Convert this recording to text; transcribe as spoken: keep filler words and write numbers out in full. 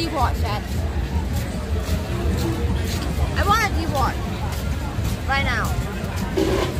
dewatch that. I want to dewatch right now.